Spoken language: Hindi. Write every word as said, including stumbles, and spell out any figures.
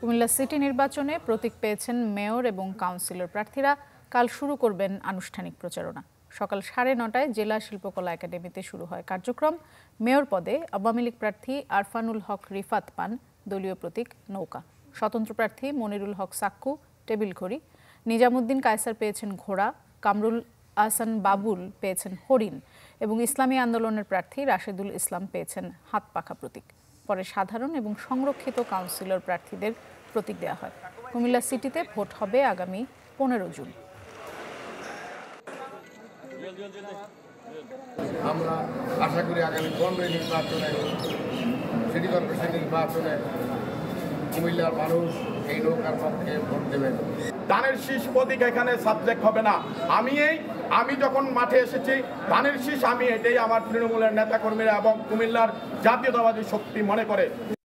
कुमिल्ला सिटी निर्वाचने प्रतीक पेয়েছেন मेयर और काउंसिलर प्रार्थीरा कल शुरू करबेन आनुष्ठानिक प्रचारणा। सकाल साढ़े नटाय जिला शिल्पकला एकाडेमीते शुरू हय कार्यक्रम। मेयर पदे आवामी लीग प्रार्थी आरफानुल हक रिफत पान दलीय प्रतीक नौका। स्वतंत्र प्रार्थी मनिरुल हक साक्कू टेबिल घड़ी। निजामुद्दीन कायसर पेয়েছেন घोड़ा। कमरूल अहसान बाबुल पेয়েছেন हरिण और इस्लामी आंदोलनेर प्रार्थी राशिदुल इस्लाम पेয়েছেন हाथ पाखा प्रतीक। परे साधारण और संरक्षित काउंसिलर प्रार्थीदेर प्रतीक देया हय। कुमिल्ला सिटीते भोट हबे आगामी पंद्रह जून। আমরা আশা করি আগামী পনেরোই নির্বাচনে সিটি কর্পোরেশন নির্বাচনে কুমিল্লার মানুষ এই নৌকার পক্ষে ভোট দেবেন। ধানের শীষ প্রতীক এখানে সাবজেক্ট হবে না। আমি এই আমি যখন মাঠে এসেছি ধানের শীষ আমি এটাই আমার তৃণমূলের নেতাকর্মীরা এবং কুমিল্লার জাতীয়তাবাদী শক্তি মনে করে।